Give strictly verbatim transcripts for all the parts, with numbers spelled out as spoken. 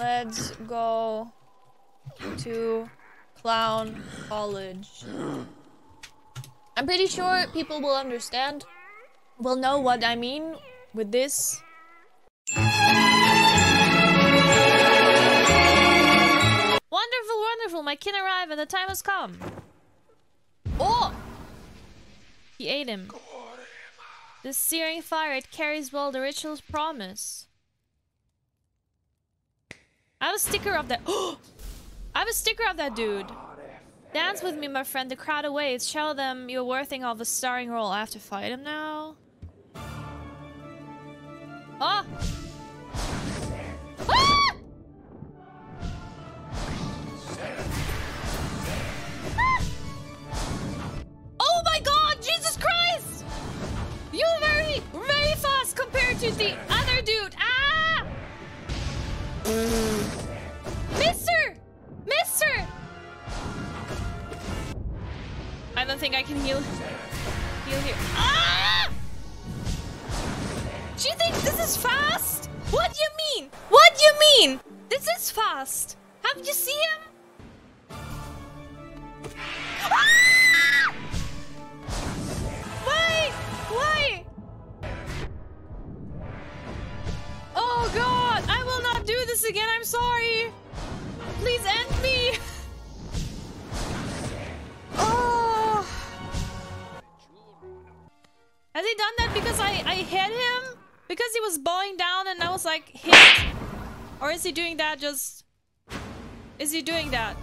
Let's go to Clown College. I'm pretty sure people will understand, will know what I mean with this. Wonderful, wonderful, my kin arrive and the time has come. Oh! He ate him. The searing fire, it carries well the ritual's promise. I have a sticker of that- I have a sticker of that dude! Dance with me, my friend, the crowd awaits. Show them you're worthy of a starring role. I have to fight him now? Oh! Ah! Ah! Oh my god! Jesus Christ! You're very, very fast compared to the other dude! Ah! Mister! Mister! I don't think I can heal. Heal here. Ah! Do you think this is fast? What do you mean? What do you mean? This is fast. Haven't you seen him? Ah! Why? Why? Oh god! I will not do this again. I'm sorry. Please end me. Oh. Has he done that because I, I hit him? Because he was bowing down and I was like, hit? Or is he doing that just... Is he doing that?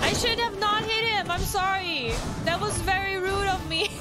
I should have not hit him, I'm sorry. That was very rude of me.